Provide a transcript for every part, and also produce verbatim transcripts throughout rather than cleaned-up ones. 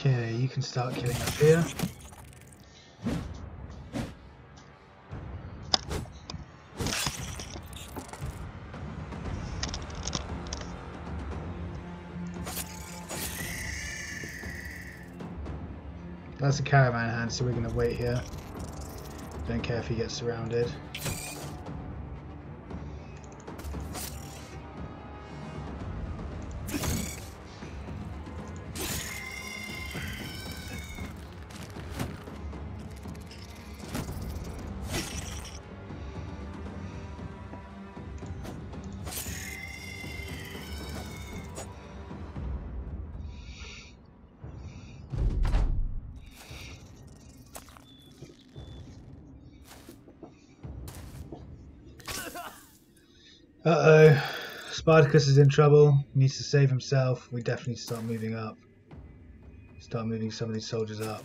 Okay, you can start killing up here. That's a caravan hand, so we're going to wait here. Don't care if he gets surrounded. Uh-oh, Spartacus is in trouble, he needs to save himself. We definitely start moving up. Start moving some of these soldiers up.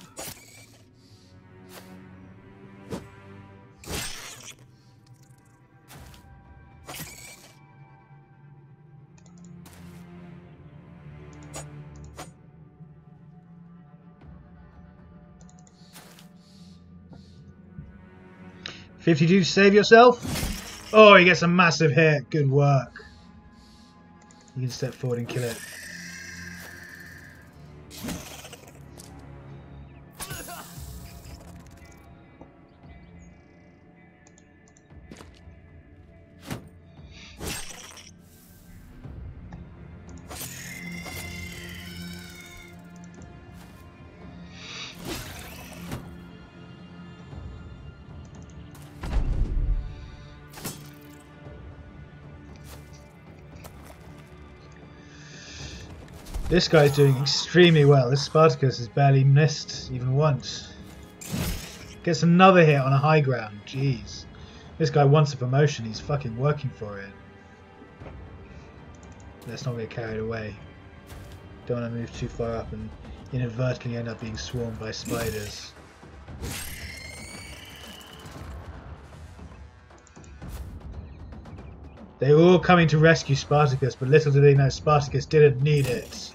fifty-two, save yourself. Oh, he gets a massive hit. Good work. You can step forward and kill it. This guy's doing extremely well. This Spartacus has barely missed even once. Gets another hit on a high ground. Jeez. This guy wants a promotion. He's fucking working for it. Let's not get carried away. Don't want to move too far up and inadvertently end up being swarmed by spiders. They were all coming to rescue Spartacus, but little did they know Spartacus didn't need it.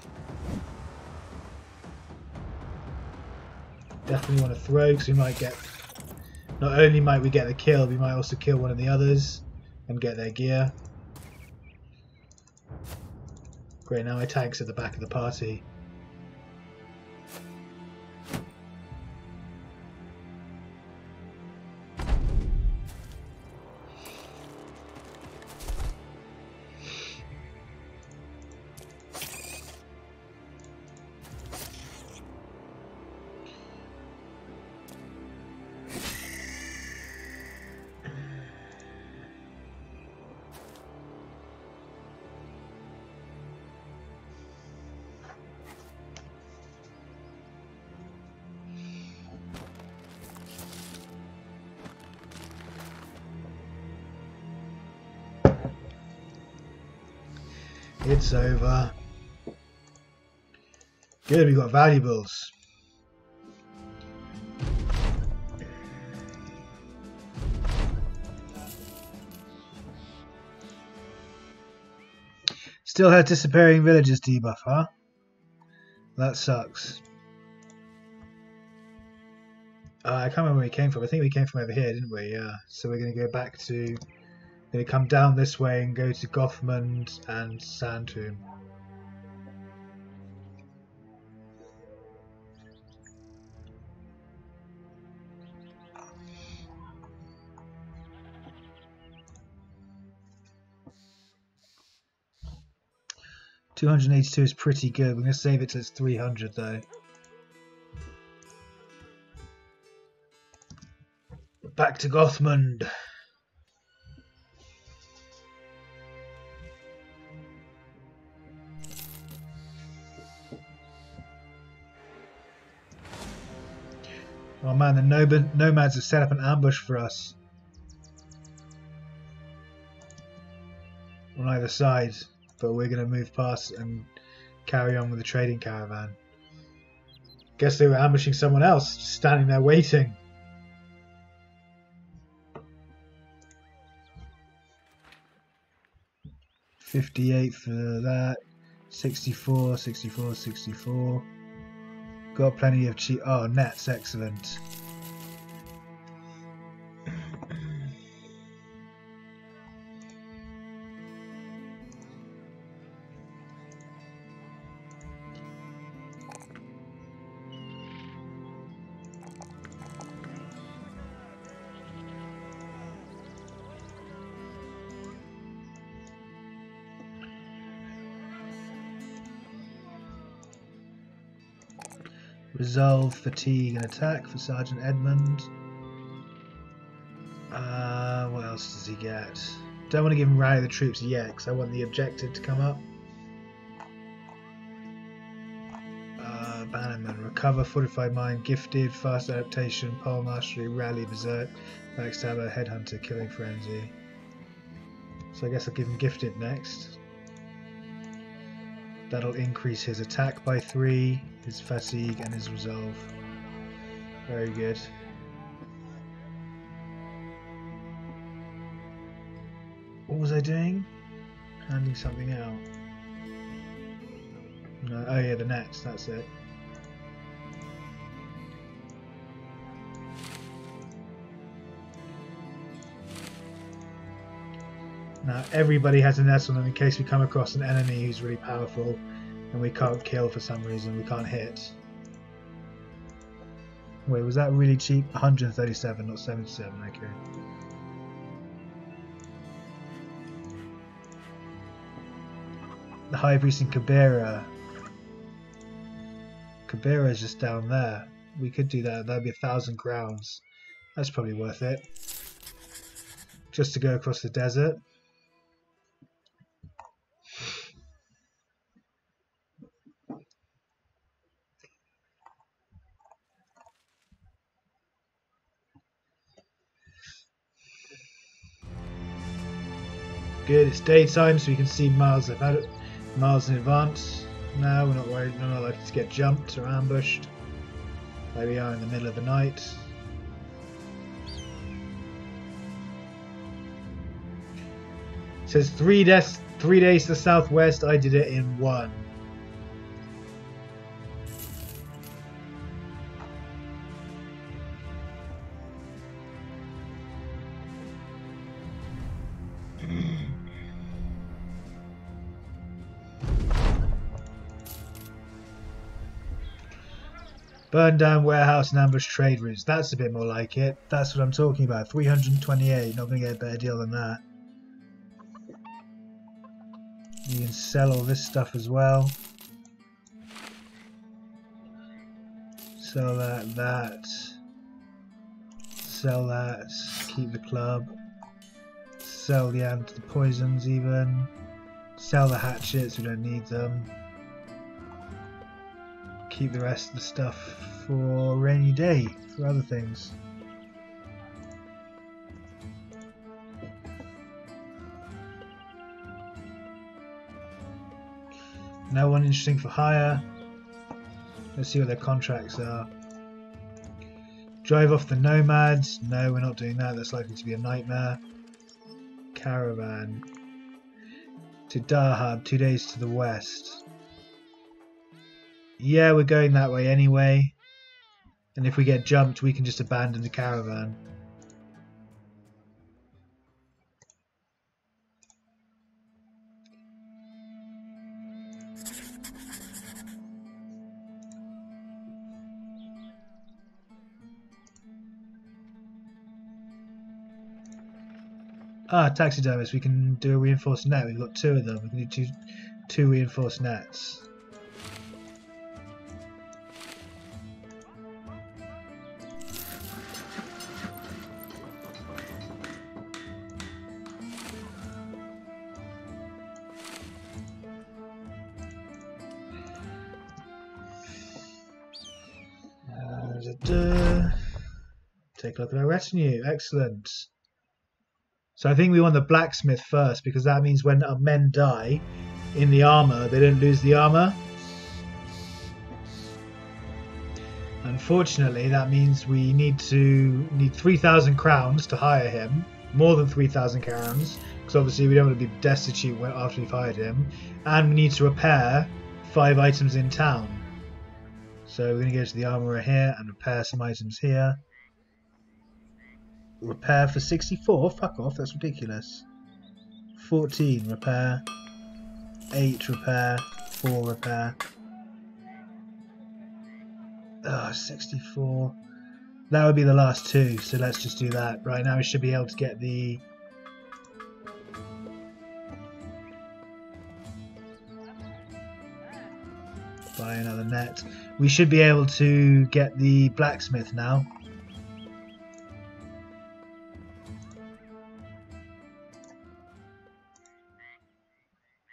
Definitely want to throw, because we might get, not only might we get the kill, we might also kill one of the others and get their gear. Great, now my tank's at the back of the party. It's over. Good, we got valuables. Still had disappearing villagers debuff, huh? That sucks. Uh, I can't remember where we came from. I think we came from over here, didn't we? Yeah. So we're going to go back to... Going to come down this way and go to Gothmund and Santum. two hundred eighty-two is pretty good. We're going to save it to three hundred though. Back to Gothmund. Oh man, the nomads have set up an ambush for us. On either side, but we're going to move past and carry on with the trading caravan. Guess they were ambushing someone else, just standing there waiting. fifty-eight for that, sixty-four, sixty-four, sixty-four. Got plenty of cheap. Oh, nets, excellent. Resolve, fatigue and attack for Sergeant Edmund. Uh, what else does he get? Don't want to give him rally the troops yet because I want the objective to come up. Uh, Bannerman, recover, fortified mine, gifted, fast adaptation, pole mastery, rally, berserk, backstabber, headhunter, killing frenzy. So I guess I'll give him gifted next. That'll increase his attack by three, his fatigue and his resolve. Very good. What was I doing? Handing something out. No, oh yeah, the nets, that's it. Now everybody has a net on them in case we come across an enemy who's really powerful and we can't kill for some reason, we can't hit. Wait, was that really cheap? one hundred thirty-seven, not seventy-seven, okay. The High Priest in Kibera. Kibera is just down there. We could do that, that'd be a thousand crowns. That's probably worth it. Just to go across the desert. Good, it's daytime so we can see miles about miles in advance. Now we're not worried, we're not likely to get jumped or ambushed. There we are in the middle of the night. It says three days three days to the southwest, I did it in one. Burn down warehouse and ambush trade routes. That's a bit more like it. That's what I'm talking about. three hundred twenty-eight. Not going to get a better deal than that. You can sell all this stuff as well. Sell that, that. Sell that. Keep the club. Sell the anti the poisons even. Sell the hatchets. We don't need them. Keep the rest of the stuff for rainy day, for other things. No one interesting for hire. Let's see what their contracts are. Drive off the nomads. No, we're not doing that. That's likely to be a nightmare. Caravan. To Dahab, two days to the west. Yeah, we're going that way anyway, and if we get jumped we can just abandon the caravan. Ah, taxidermist, we can do a reinforced net, we've got two of them, we can do two, two reinforced nets. Take a look at our retinue. Excellent. So I think we want the blacksmith first because that means when our men die in the armor, they don't lose the armor. Unfortunately, that means we need to need three thousand crowns to hire him. More than three thousand crowns because obviously we don't want to be destitute after we've hired him. And we need to repair five items in town. So we're going to go to the armourer here and repair some items here. Repair for sixty-four? Fuck off, that's ridiculous. fourteen repair. eight repair. four repair. Oh, sixty-four. That would be the last two, so let's just do that. Right now we should be able to get the... buy another net. We should be able to get the blacksmith now.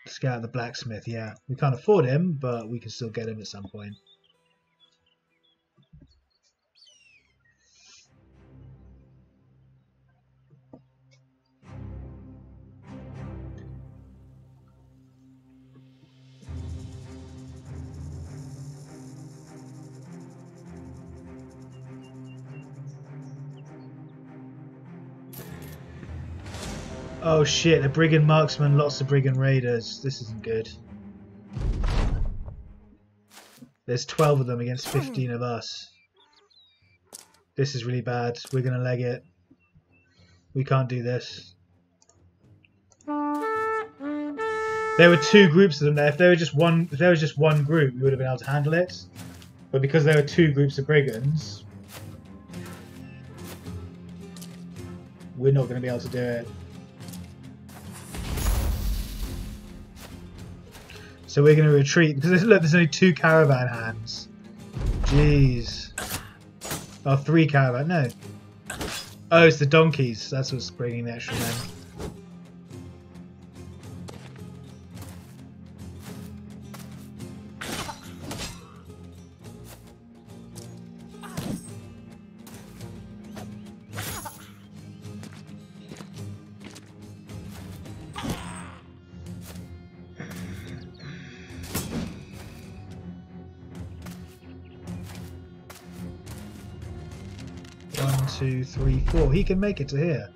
Scout the blacksmith, yeah. We can't afford him, but we can still get him at some point. Oh shit, a brigand marksman, lots of brigand raiders. This isn't good. There's twelve of them against fifteen of us. This is really bad. We're going to leg it. We can't do this. There were two groups of them there. If there was just one, if there was just one group, we would have been able to handle it. But because there were two groups of brigands, we're not going to be able to do it. So we're going to retreat, because look, there's only two caravan hands. Jeez. Oh, three caravan, no. Oh, it's the donkeys. That's what's bringing the extra men. Four. He can make it to here.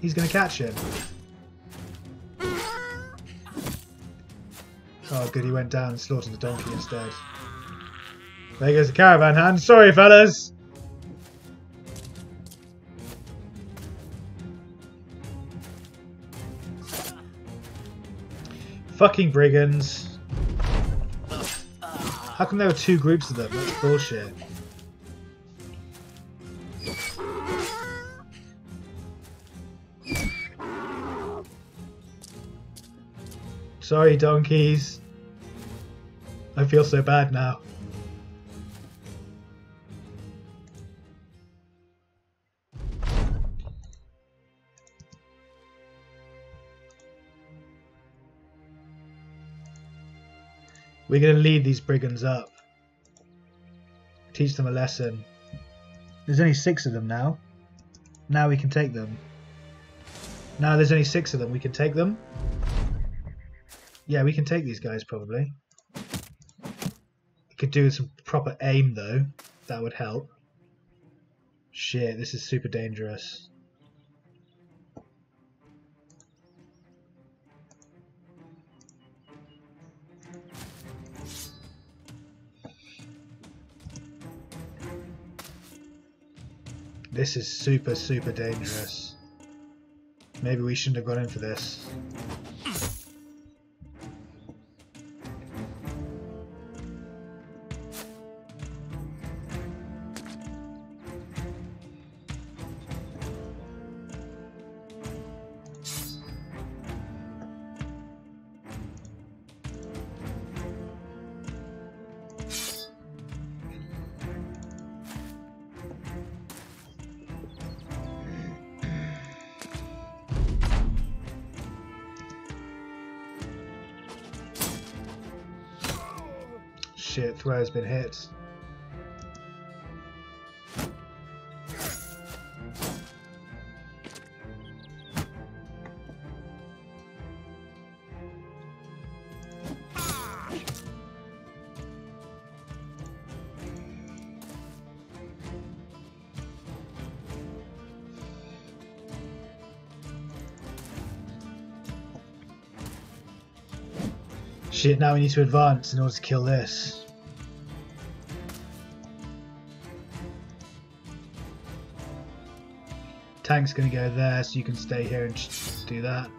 He's going to catch him. Oh good, he went down and slaughtered the donkey instead. There goes the caravan hand. Sorry fellas! Fucking brigands. How come there were two groups of them? That's bullshit. Sorry, donkeys. I feel so bad now. We're going to lead these brigands up. Teach them a lesson. There's only six of them now. Now we can take them. Now there's only six of them. We can take them. Yeah, we can take these guys, probably. Could do some proper aim, though. That would help. Shit, this is super dangerous. This is super, super dangerous. Maybe we shouldn't have gone in for this. Shit, Throw's been hit. Shit, now we need to advance in order to kill this. Tank's going to go there, so you can stay here and just do that.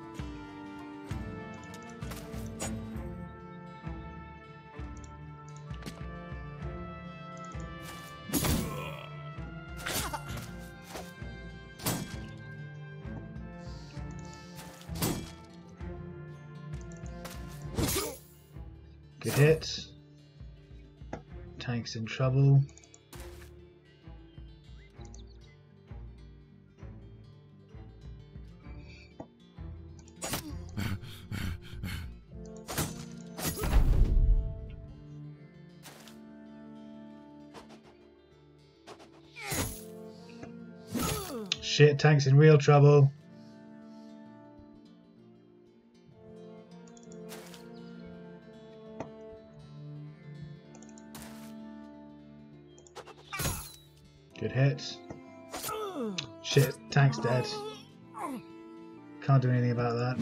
Good hit. Tank's in trouble. Shit, tank's in real trouble. Good hit. Shit, tank's dead. Can't do anything about that.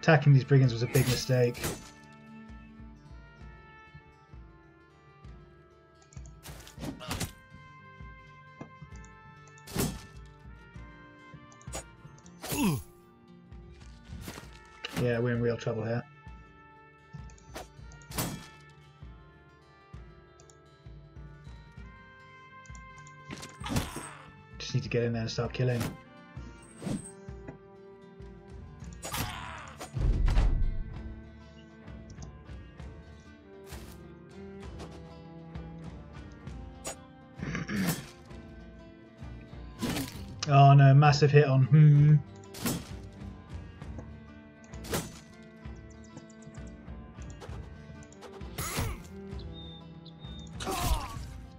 Attacking these brigands was a big mistake. Yeah, we're in real trouble here. Just need to get in there and start killing. Oh no, massive hit on hmm.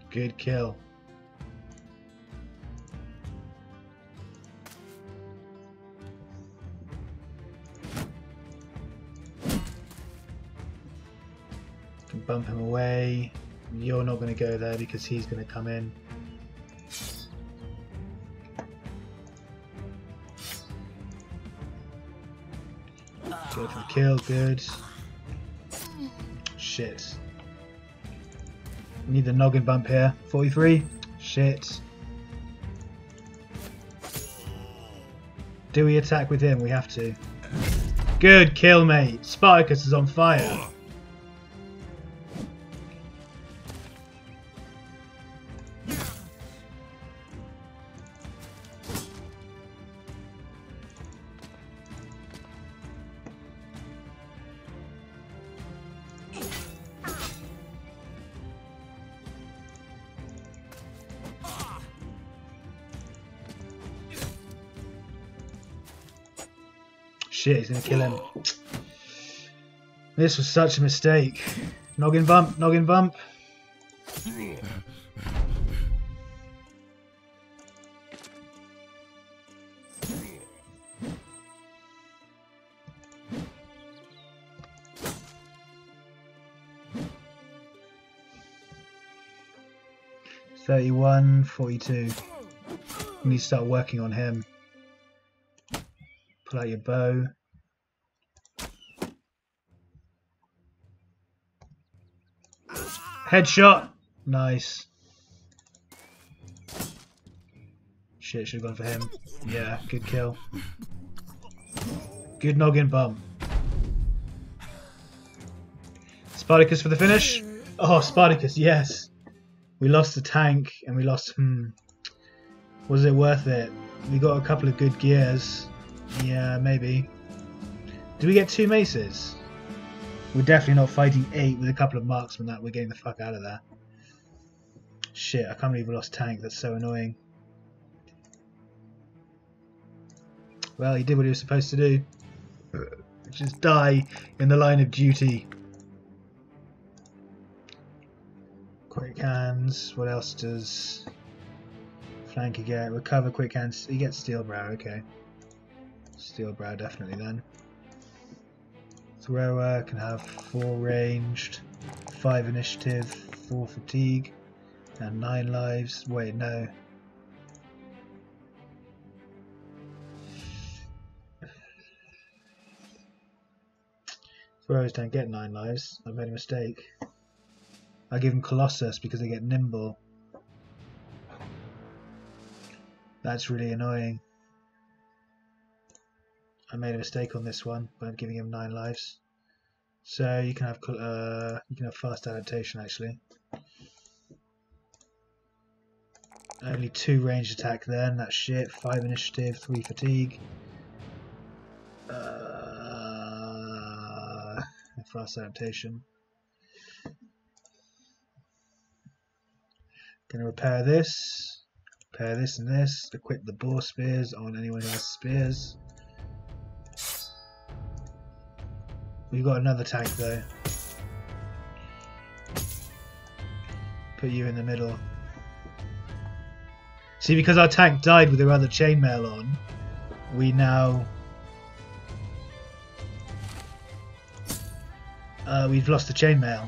Good kill. Can bump him away. You're not going to go there because he's going to come in. Go for the kill. Good. Shit. Need the noggin bump here. forty-three. Shit. Do we attack with him? We have to. Good kill, mate. Spartacus is on fire. Shit, he's gonna kill him. This was such a mistake. Noggin bump, noggin bump. thirty-one, forty-two. We need to start working on him. Pull out your bow. Headshot! Nice. Shit, should have gone for him. Yeah, good kill. Good noggin bump. Spartacus for the finish. Oh, Spartacus, yes. We lost the tank and we lost... Hmm. Was it worth it? We got a couple of good gears. Yeah, maybe. Do we get two maces? We're definitely not fighting eight with a couple of marksmen that we're getting the fuck out of there. Shit, I can't believe we lost tank, that's so annoying. Well, he did what he was supposed to do. Which is die in the line of duty. Quick hands, what else does Flanky get? Recover quick hands, he gets steel brow, okay. Steel brow definitely then. Thrower can have four ranged, five initiative, four fatigue, and nine lives. Wait, no. Throwers don't get nine lives. I made a mistake. I give them Colossus because they get nimble. That's really annoying. I made a mistake on this one, but I'm giving him nine lives. So you can have uh, you can have fast adaptation actually. Only two range attack then. That's shit. Five initiative, three fatigue. Uh, fast adaptation. Gonna repair this. Repair this and this. Equip the boar spears on anyone who has spears. We've got another tank though. Put you in the middle. See, because our tank died with her other chainmail on, we now uh, we've lost the chainmail.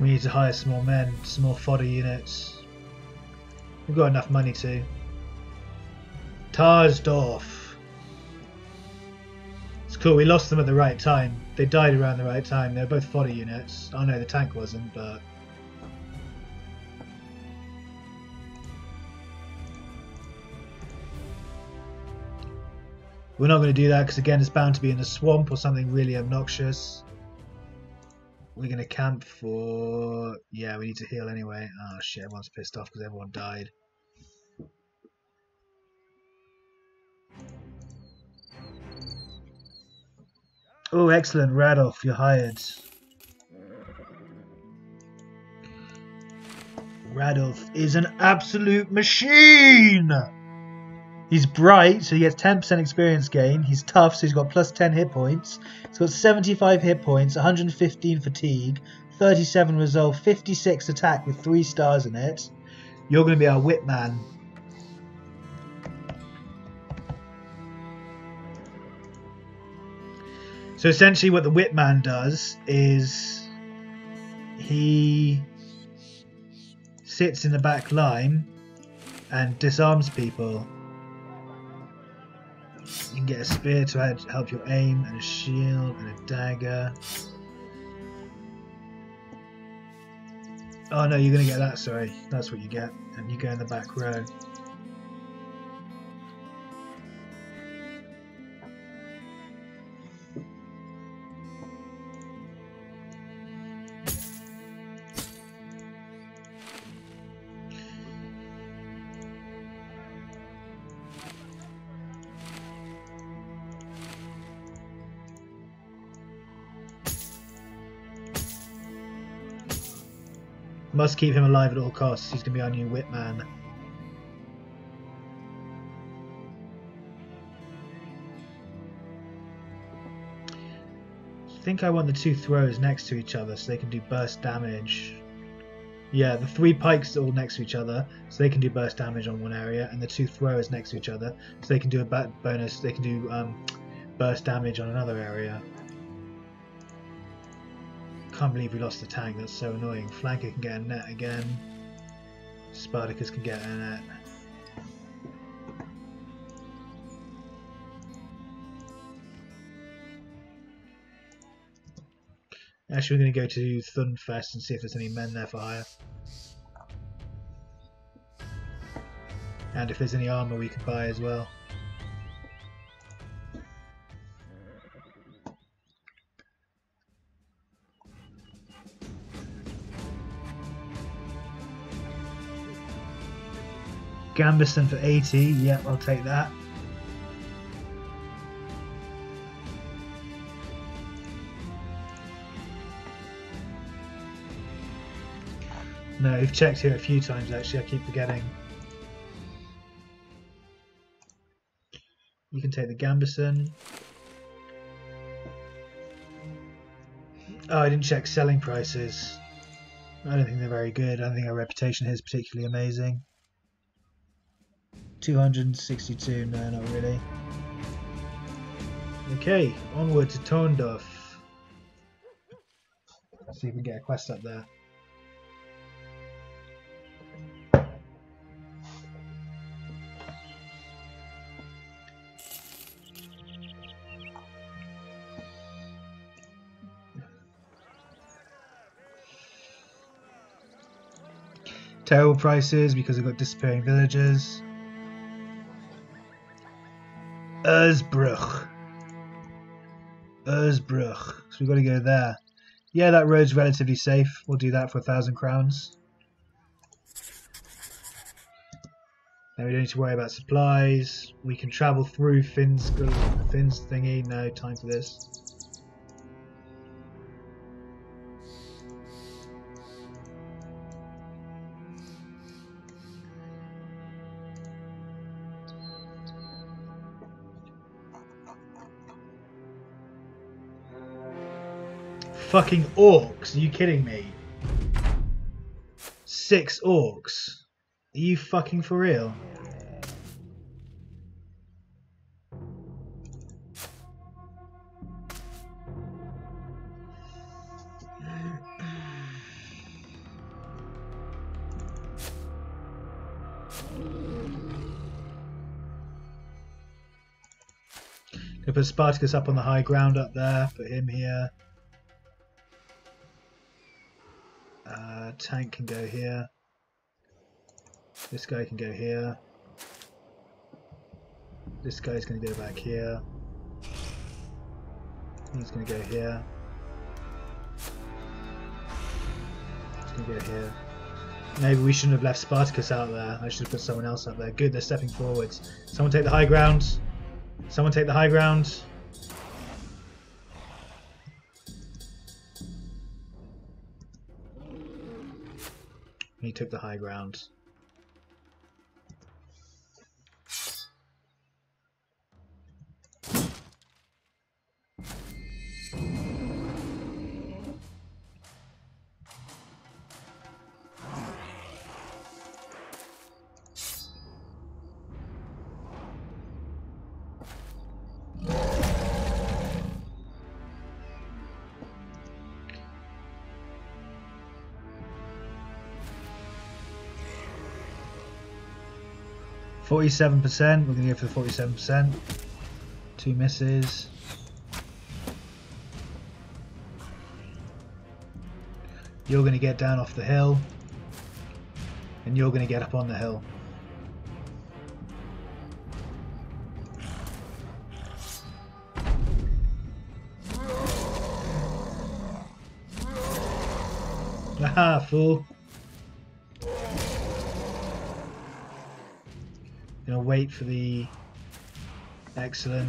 We need to hire some more men, some more fodder units. We've got enough money to. Tondorf. It's cool, we lost them at the right time. They died around the right time. They were both fodder units. Oh no, the tank wasn't, but... We're not going to do that because again it's bound to be in a swamp or something really obnoxious. We're going to camp for... Yeah, we need to heal anyway. Oh shit, everyone's pissed off because everyone died. Oh, excellent. Radolf, you're hired. Radolf is an absolute machine! He's bright, so he gets ten percent experience gain. He's tough, so he's got plus ten hit points. He's got seventy-five hit points, one hundred fifteen fatigue, thirty-seven resolve, fifty-six attack with three stars in it. You're going to be our Whitman. So essentially what the Whitman does is he sits in the back line and disarms people. You can get a spear to help your aim, and a shield, and a dagger. Oh no, you're going to get that, sorry. That's what you get, and you go in the back row. Must keep him alive at all costs. He's going to be our new Whitman. I think I want the two throws next to each other so they can do burst damage. Yeah, the three pikes are all next to each other so they can do burst damage on one area, and the two throwers next to each other so they can do a bonus. They can do um, burst damage on another area. I can't believe we lost the tank, that's so annoying. Flanky can get a net again. Spartacus can get a net. Actually, we're going to go to Thunderfest and see if there's any men there for hire. And if there's any armour we can buy as well. Gamberson for eighty, yep, I'll take that. No, we've checked here a few times actually, I keep forgetting. You can take the gambeson. Oh, I didn't check selling prices. I don't think they're very good. I don't think our reputation here is particularly amazing. two hundred sixty-two, no, not really. Okay, onward to Tondorf. Let's see if we can get a quest up there. Terrible prices because I've got disappearing villagers. Ursbruch. Ursbruch. So we've got to go there. Yeah, that road's relatively safe. We'll do that for a thousand crowns. Now we don't need to worry about supplies. We can travel through Finn's, Finn's thingy. No time for this. Fucking orcs, are you kidding me? Six orcs? Are you fucking for real? Gonna put Spartacus up on the high ground up there, put him here. Uh, tank can go here. This guy can go here. This guy's going to go back here. He's going to go here. He's going to go here. Maybe we shouldn't have left Spartacus out there. I should have put someone else up there. Good, they're stepping forwards. Someone take the high ground. Someone take the high ground. He took the high ground. forty-seven percent, we're going to go for the forty-seven percent. Two misses. You're going to get down off the hill. And you're going to get up on the hill. Haha, fool. Wait for the excellent.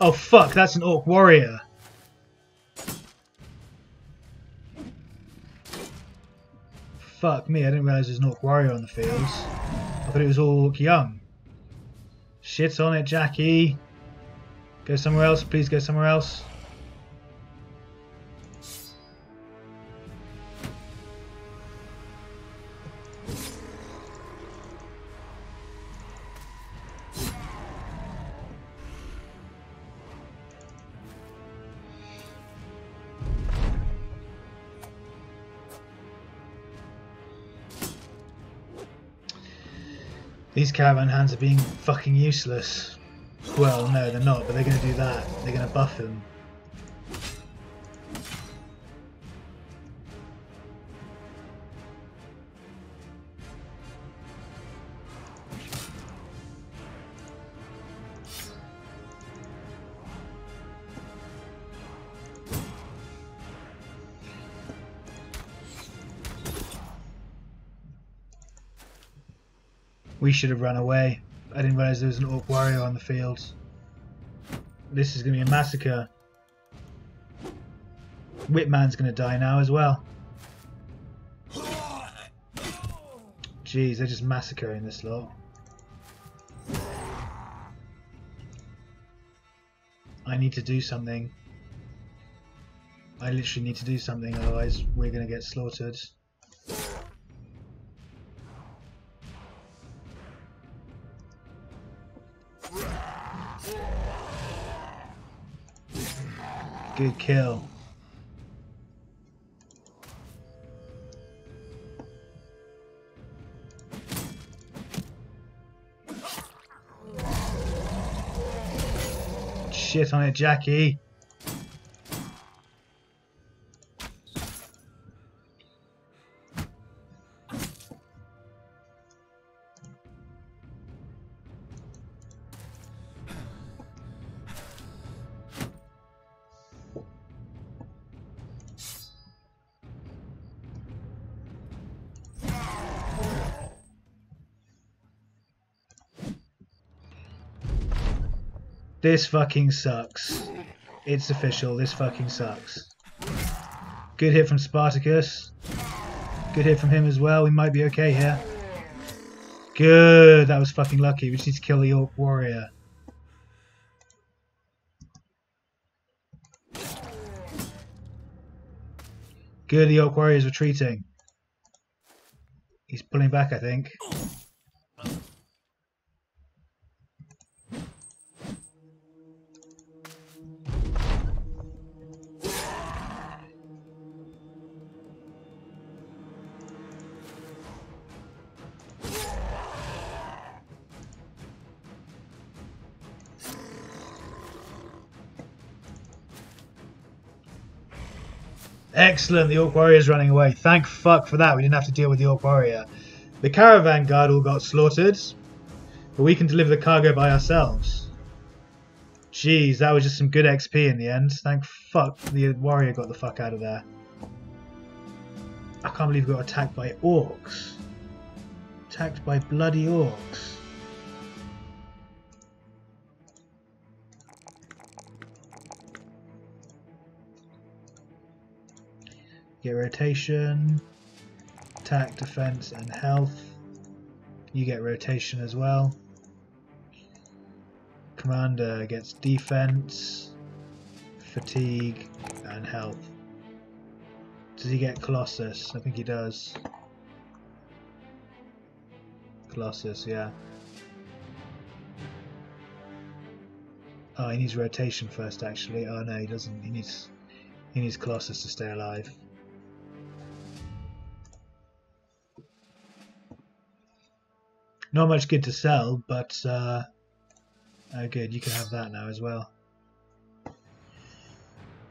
Oh fuck, that's an orc warrior. Fuck me, I didn't realise there's an orc warrior on the fields. I thought it was all orc young. Shit on it, Jackie. Go somewhere else, please go somewhere else. These caravan hands are being fucking useless. Well, no, they're not, but they're going to do that. They're going to buff him. We should have run away. I didn't realize there was an orc warrior on the fields. This is going to be a massacre. Whitman's going to die now as well. Jeez, they're just massacring this lot. I need to do something. I literally need to do something, otherwise we're going to get slaughtered. Good kill. Shit on it, Jackie. This fucking sucks. It's official, this fucking sucks. Good hit from Spartacus. Good hit from him as well, we might be okay here. Good, that was fucking lucky. We just need to kill the orc warrior. Good, the orc warrior is retreating. He's pulling back, I think. Excellent, the orc warrior is running away. Thank fuck for that, we didn't have to deal with the orc warrior. The caravan guard all got slaughtered, but we can deliver the cargo by ourselves. Jeez, that was just some good X P in the end. Thank fuck the warrior got the fuck out of there. I can't believe we got attacked by orcs. Attacked by bloody orcs. Get rotation, attack, defense, and health. You get rotation as well. Commander gets defense, fatigue, and health. Does he get Colossus? I think he does. Colossus, yeah. Oh, he needs rotation first, actually. Oh no, he doesn't. He needs he needs Colossus to stay alive. Not much good to sell, but uh, oh good, you can have that now as well.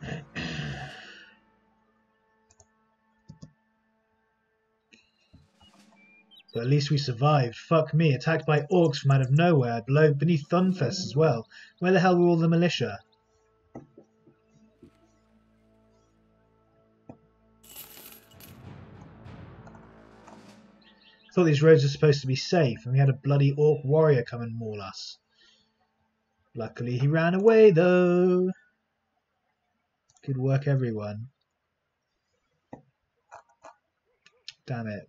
But at least we survived. Fuck me, attacked by orcs from out of nowhere, below beneath Thunderfest as well. Where the hell were all the militia? I thought these roads were supposed to be safe, and we had a bloody orc warrior come and maul us. Luckily he ran away though. Good work everyone. Damn it.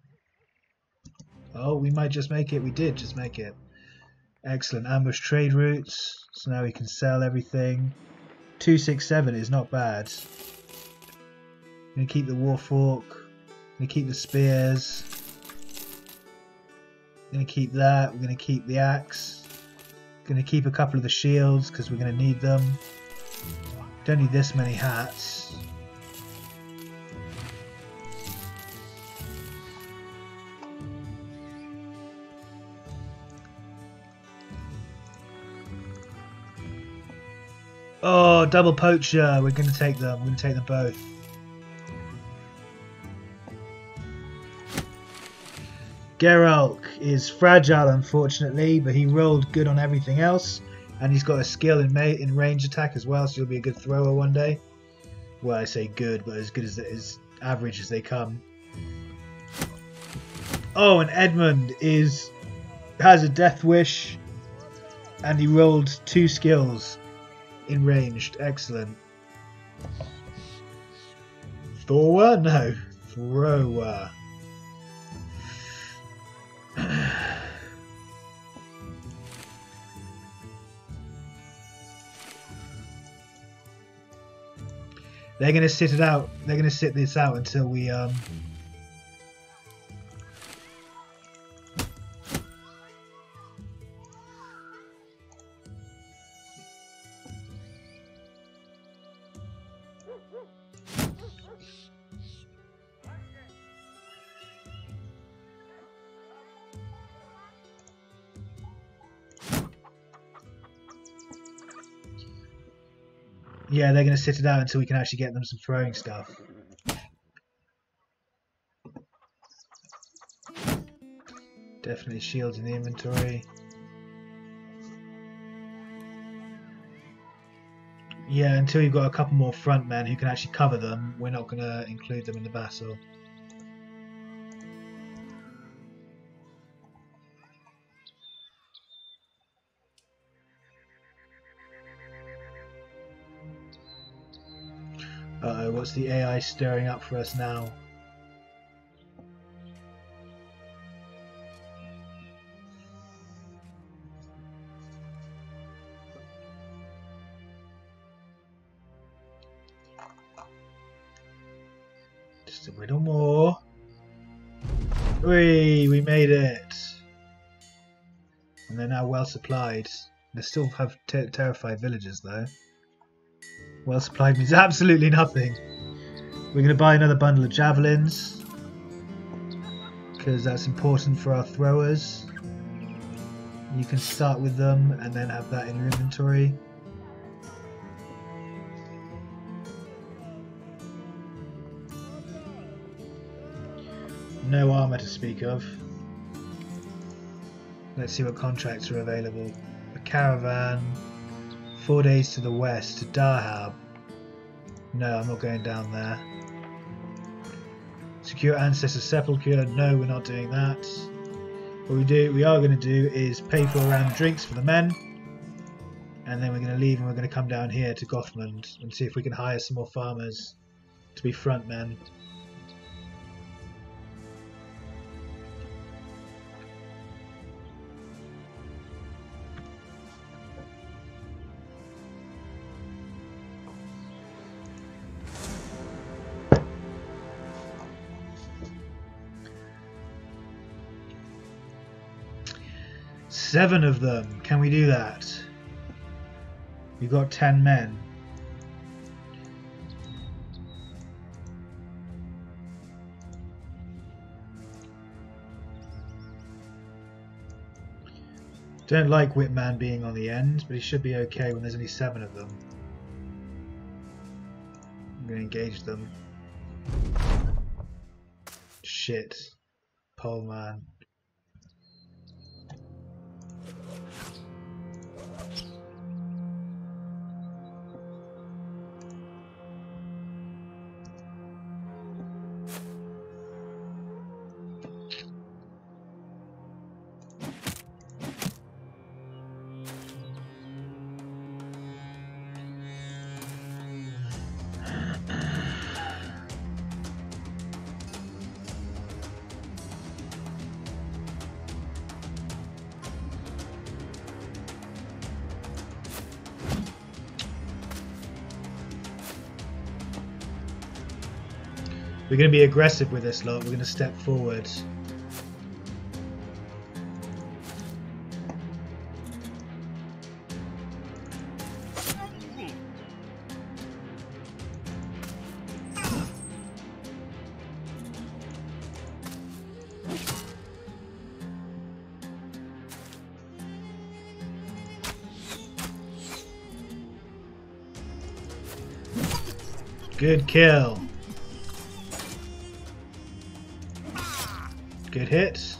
Oh, we might just make it. We did just make it. Excellent. Ambush trade routes. So now we can sell everything. two six seven is not bad. I'm going to keep the war fork. I'm going to keep the spears. Gonna keep that, we're gonna keep the axe, gonna keep a couple of the shields because we're gonna need them. Don't need this many hats. Oh, double poacher, we're gonna take them, we're gonna take them both. Geralt is fragile, unfortunately, but he rolled good on everything else, and he's got a skill in, in range attack as well, so he'll be a good thrower one day. Well, I say good, but as good as, as average as they come. Oh, and Edmund is has a death wish, and he rolled two skills in ranged. Excellent. Thrower? No. Thrower. They're going to sit it out. They're going to sit this out until we... Um, Yeah, they're going to sit it out until we can actually get them some throwing stuff. Definitely shields in the inventory. Yeah, until you've got a couple more front men who can actually cover them, we're not going to include them in the battle. Uh-oh, what's the A I stirring up for us now? Just a little more. Whee! We made it! And they're now well supplied. They still have ter terrified villagers though. Well supplied means absolutely nothing. We're going to buy another bundle of javelins because that's important for our throwers. You can start with them and then have that in your inventory. No armor to speak of. Let's see what contracts are available. A caravan. Four days to the west, to Dahab. No, I'm not going down there. Secure Ancestor Sepulchre. No, we're not doing that. What we do, we are going to do is pay for a round of drinks for the men. And then we're going to leave and we're going to come down here to Gothmund and see if we can hire some more farmers to be front men. Seven of them. Can we do that? We've got ten men. Don't like Whitman being on the end, but he should be okay when there's only seven of them. I'm going to engage them. Shit. Poleman. We're going to be aggressive with this lot, we're going to step forward. Good kill. Good hit.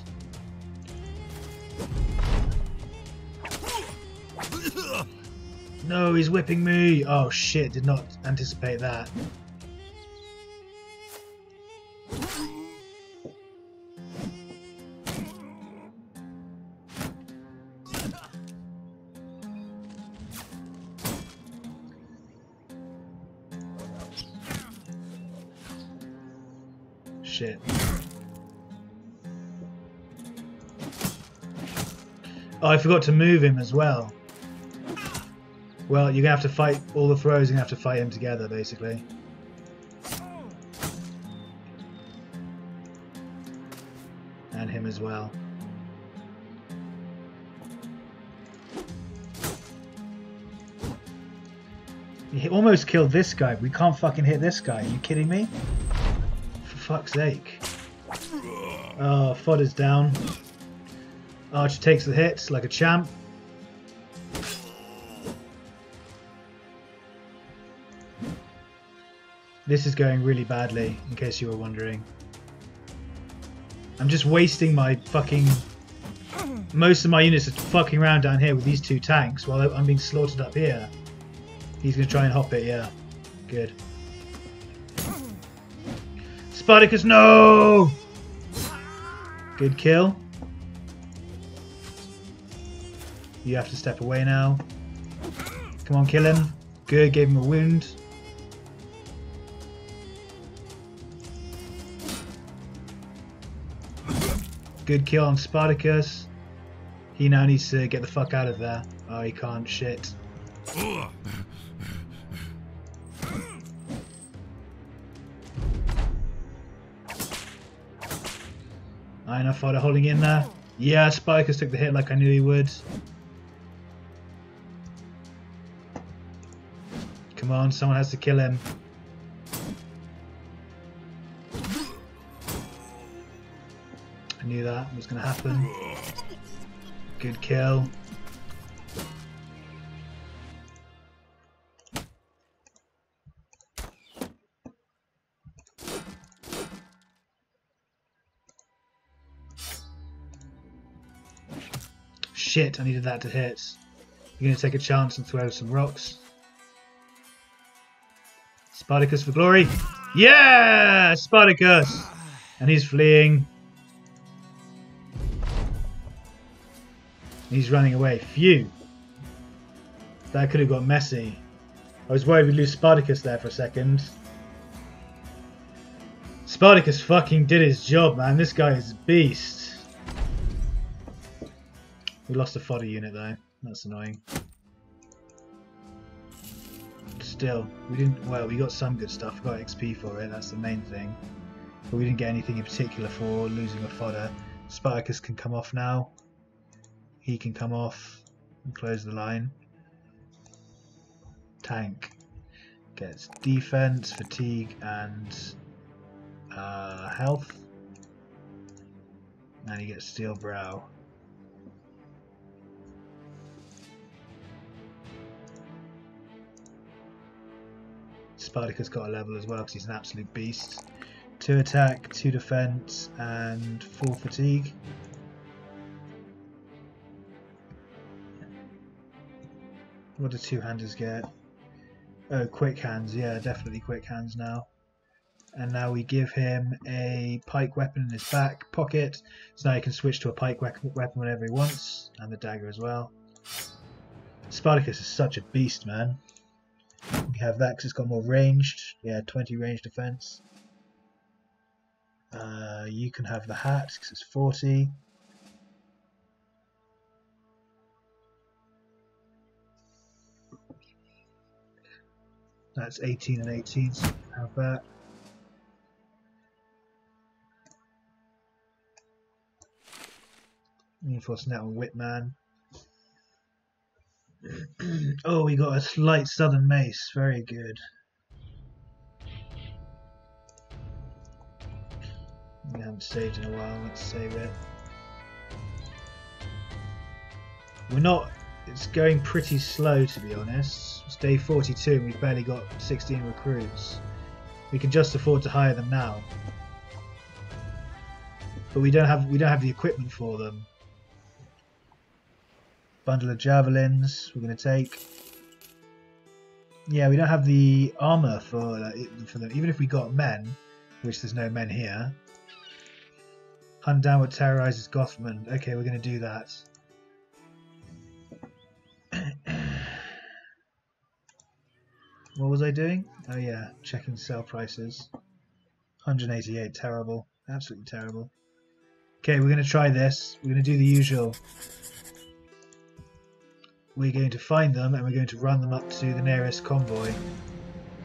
No, he's whipping me. Oh shit, did not anticipate that. shit. Oh, I forgot to move him as well. Well, you're going to have to fight all the throws, you're going to have to fight him together, basically. And him as well. He almost killed this guy. We can't fucking hit this guy. Are you kidding me? For fuck's sake. Oh, fodder's down. Archer takes the hits like a champ. This is going really badly, in case you were wondering. I'm just wasting my fucking... Most of my units are fucking around down here with these two tanks while I'm being slaughtered up here. He's going to try and hop it, yeah. Good. Spartacus, no! Good kill. You have to step away now. Come on, kill him. Good, gave him a wound. Good kill on Spartacus. He now needs to get the fuck out of there. Oh, he can't. Shit. Enough fodder holding in there. Yeah, Spartacus took the hit like I knew he would. Come on, someone has to kill him. I knew that was going to happen. Good kill. Shit, I needed that to hit. You're going to take a chance and throw some rocks. Spartacus for glory. Yeah! Spartacus! And he's fleeing. He's running away. Phew. That could have got messy. I was worried we'd lose Spartacus there for a second. Spartacus fucking did his job, man. This guy is a beast. We lost a fodder unit though. That's annoying. Still, we didn't. Well, we got some good stuff. We got X P for it. That's the main thing. But we didn't get anything in particular for losing a fodder. Spartacus can come off now. He can come off and close the line. Tank gets defense, fatigue, and uh, health. And he gets steel brow. Spartacus got a level as well because he's an absolute beast. Two attack, two defense, and four fatigue. What do two-handers get? Oh, quick hands. Yeah, definitely quick hands now. And now we give him a pike weapon in his back pocket. So now he can switch to a pike weapon whenever he wants, and the dagger as well. Spartacus is such a beast, man. We have that because it's got more ranged. Yeah, twenty range defense. Uh, you can have the hat because it's forty. That's eighteen and eighteen, so you can have that. Reinforcing that on Whitman. Oh, we got a slight southern mace. Very good. We haven't saved in a while. Let's save it. We're not... It's going pretty slow, to be honest. It's day forty-two and we've barely got sixteen recruits. We can just afford to hire them now. But we don't have, we don't have the equipment for them. Bundle of javelins we're going to take. Yeah, we don't have the armor for, uh, for them. Even if we got men, which there's no men here. Hunt down what terrorizes Gothmund. Okay, we're going to do that. What was I doing? Oh yeah, checking sale prices. one hundred eighty-eight, terrible. Absolutely terrible. Okay, we're going to try this. We're going to do the usual. We're going to find them and we're going to run them up to the nearest convoy.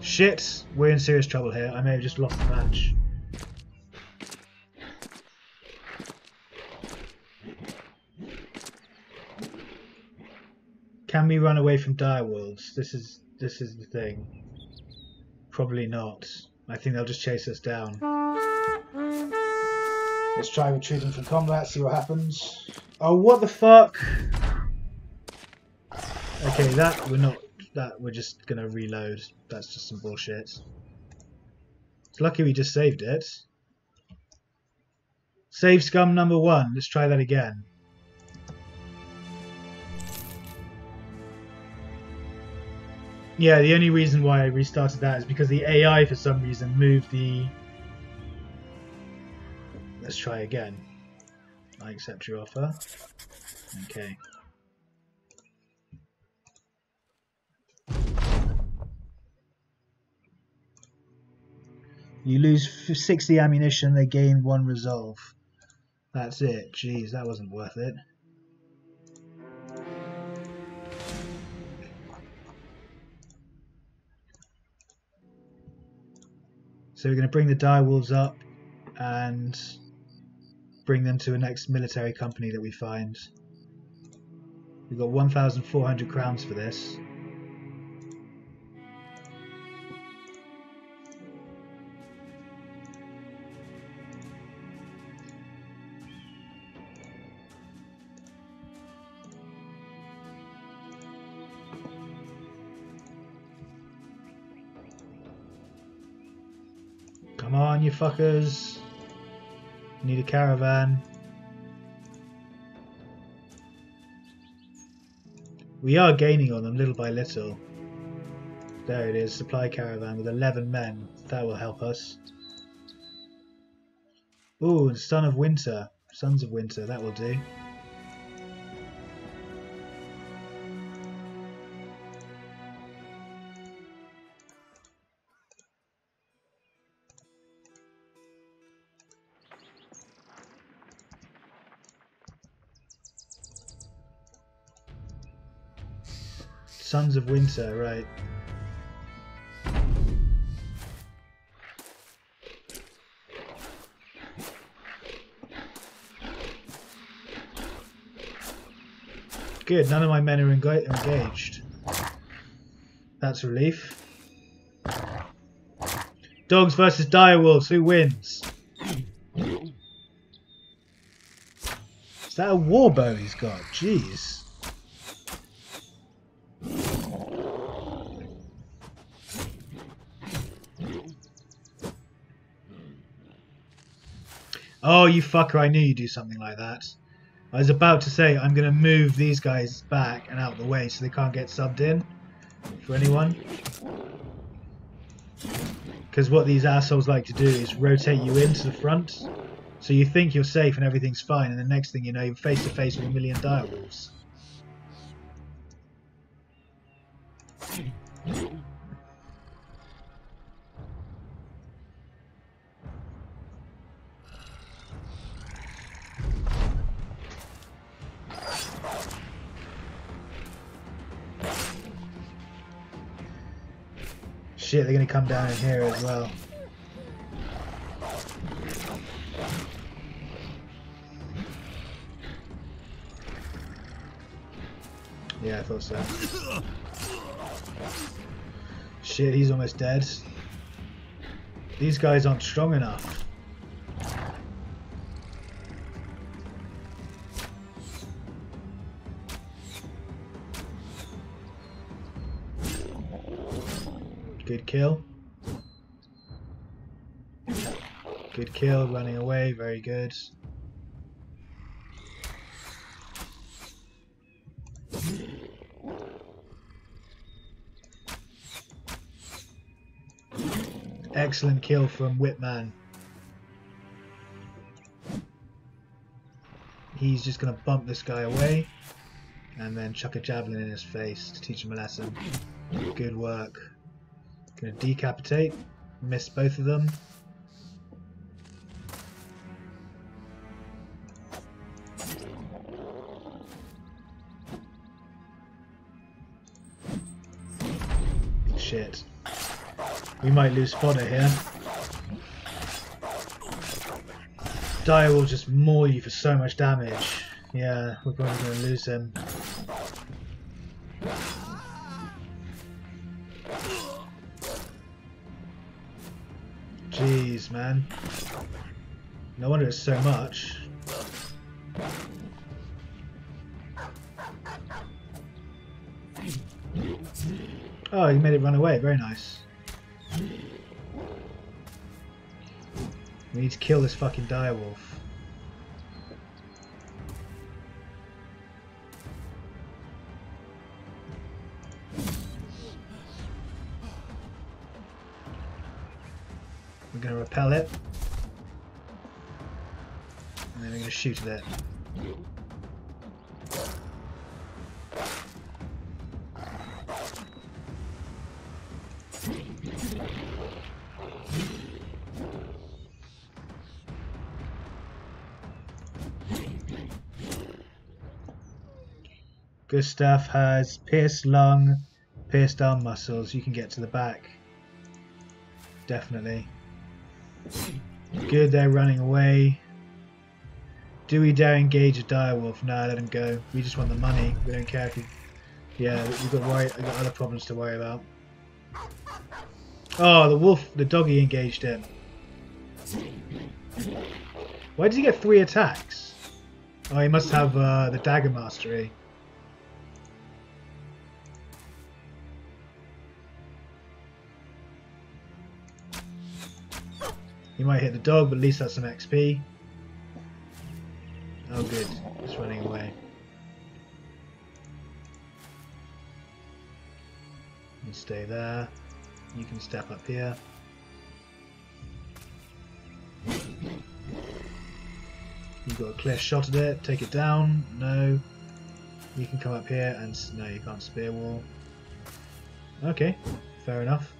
Shit! We're in serious trouble here. I may have just lost the match. Can we run away from direwolves? This is this is the thing. Probably not. I think they'll just chase us down. Let's try retreating from combat, see what happens. Oh, what the fuck? Okay, that we're not that we're just gonna reload. That's just some bullshit. It's lucky we just saved it. Save scum number one. Let's try that again. Yeah, the only reason why I restarted that is because the A I, for some reason, moved the... Let's try again. I accept your offer. Okay. You lose sixty ammunition, they gain one resolve. That's it. Jeez, that wasn't worth it. So we're going to bring the direwolves up and bring them to the next military company that we find. We've got one thousand four hundred crowns for this. Come on, you fuckers. Need a caravan. We are gaining on them little by little. There it is, supply caravan with eleven men. That will help us. Ooh, and Son of Winter. Sons of Winter, that will do. Sons of Winter, right. Good, none of my men are engaged. That's a relief. Dogs versus direwolves, who wins? Is that a war bow he's got? Jeez. Oh, you fucker, I knew you'd do something like that. I was about to say, I'm going to move these guys back and out of the way so they can't get subbed in for anyone. Because what these assholes like to do is rotate you into the front. So you think you're safe and everything's fine, and the next thing you know, you're face to face with a million direwolves. Shit, they're gonna come down in here as well. Yeah, I thought so. Shit, he's almost dead. These guys aren't strong enough. Good kill. Good kill, running away, very good. Excellent kill from Whitman. He's just going to bump this guy away and then chuck a javelin in his face to teach him a lesson. Good work. Gonna decapitate, miss both of them. shit. We might lose fodder here. Dire will just maul you for so much damage. Yeah, we're probably going to lose him. Jeez, man. No wonder it's so much. Oh, he made it run away. Very nice. We need to kill this fucking direwolf. We're going to repel it. And then we're going to shoot at it. Good stuff. Has pierced lung, pierced arm muscles. You can get to the back. Definitely. Good, they're running away. Do we dare engage a direwolf? No, let him go. We just want the money. We don't care if you... Yeah, we've got, worry... we've got other problems to worry about. Oh, the wolf, the doggy engaged him. Why did he get three attacks? Oh, he must have uh, the dagger mastery. You might hit the dog, but at least that's some X P. Oh good, it's running away. You stay there. You can step up here. You've got a clear shot at it, take it down. No. You can come up here and... no, you can't spear wall. Okay, fair enough.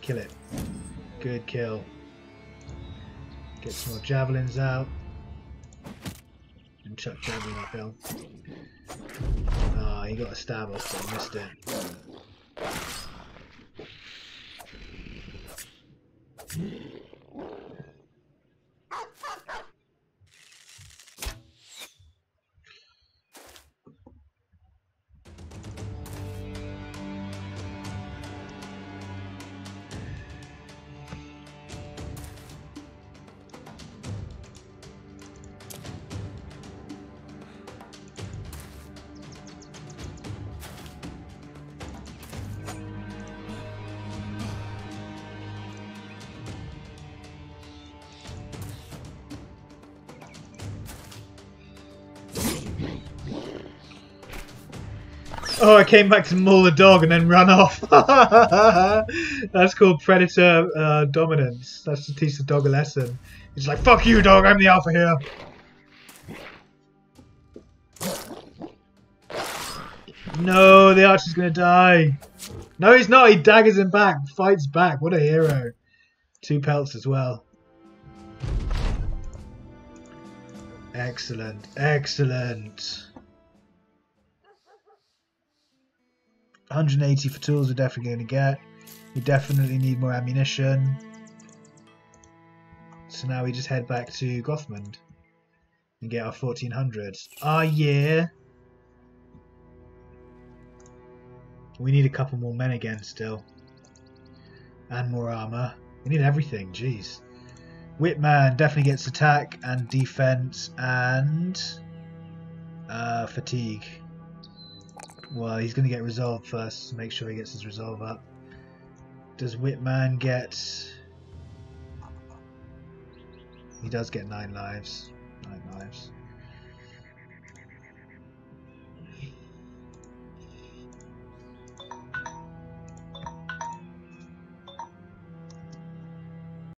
Kill it. Good kill. Get some more javelins out. And chuck javelin uphill. Ah, oh, he got a stab off but I missed it. Oh, I came back to maul the dog and then run off. That's called predator uh, dominance. That's to teach the dog a lesson. It's like, fuck you, dog, I'm the alpha here. No, the archer's gonna die. No, he's not. He daggers him back, fights back. What a hero. Two pelts as well. Excellent, excellent. one hundred eighty for tools we're definitely going to get. We definitely need more ammunition. So now we just head back to Gothmund and get our fourteen hundred. Ah, yeah. We need a couple more men again still. And more armour. We need everything, jeez. Whitman definitely gets attack and defense and uh, fatigue. Well, he's going to get resolve first, to make sure he gets his resolve up. Does Whitman get... He does get nine lives. Nine lives.